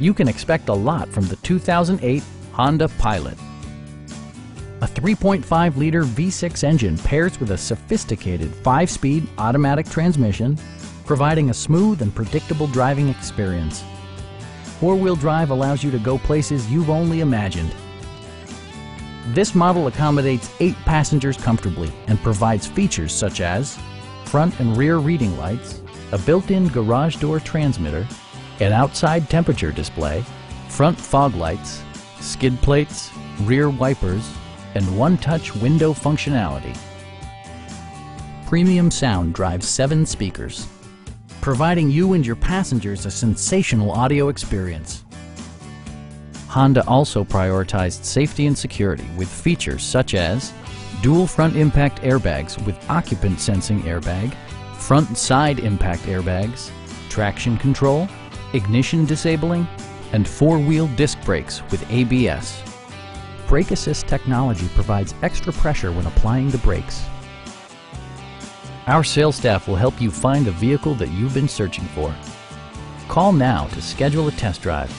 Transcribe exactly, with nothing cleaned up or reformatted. you can expect a lot from the two thousand eight Honda Pilot. A three point five liter V six engine pairs with a sophisticated five-speed automatic transmission, providing a smooth and predictable driving experience. Four-wheel drive allows you to go places you've only imagined. This model accommodates eight passengers comfortably and provides features such as front and rear reading lights, a built-in garage door transmitter, an outside temperature display, front fog lights, skid plates, rear wipers, and one-touch window functionality. Premium sound drives seven speakers, providing you and your passengers a sensational audio experience. Honda also prioritized safety and security with features such as dual front impact airbags with occupant sensing airbag, front and side impact airbags, traction control, ignition disabling, and four-wheel disc brakes with A B S. Brake assist technology provides extra pressure when applying the brakes. Our sales staff will help you find the vehicle that you've been searching for. Call now to schedule a test drive.